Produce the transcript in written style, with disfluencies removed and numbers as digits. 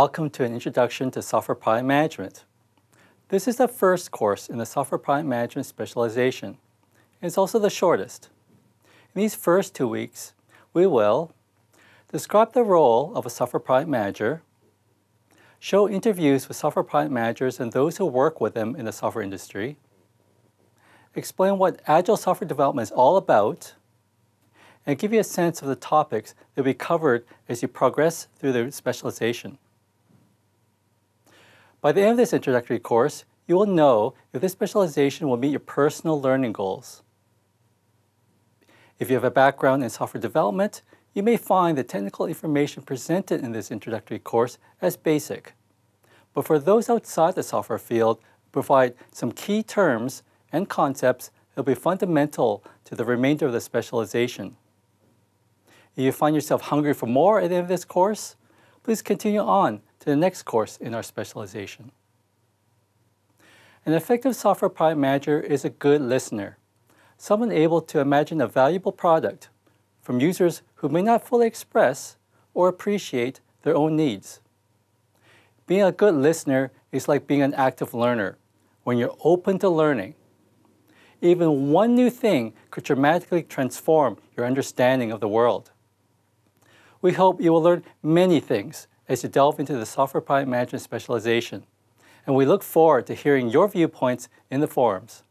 welcome to an introduction to software product management. This is the first course in the software product management specialization. It's also the shortest. In these first 2 weeks, we will describe the role of a software product manager, show interviews with software product managers and those who work with them in the software industry, explain what Agile software development is all about, and give you a sense of the topics that we covered as you progress through the specialization. By the end of this introductory course, you will know if this specialization will meet your personal learning goals. If you have a background in software development, you may find the technical information presented in this introductory course as basic. But for those outside the software field, provide some key terms and concepts that will be fundamental to the remainder of the specialization. If you find yourself hungry for more at the end of this course, please continue on to the next course in our specialization. An effective software product manager is a good listener, someone able to imagine a valuable product from users who may not fully express or appreciate their own needs. Being a good listener is like being an active learner when you're open to learning. Even one new thing could dramatically transform your understanding of the world. We hope you will learn many things as you delve into the software product management specialization, and we look forward to hearing your viewpoints in the forums.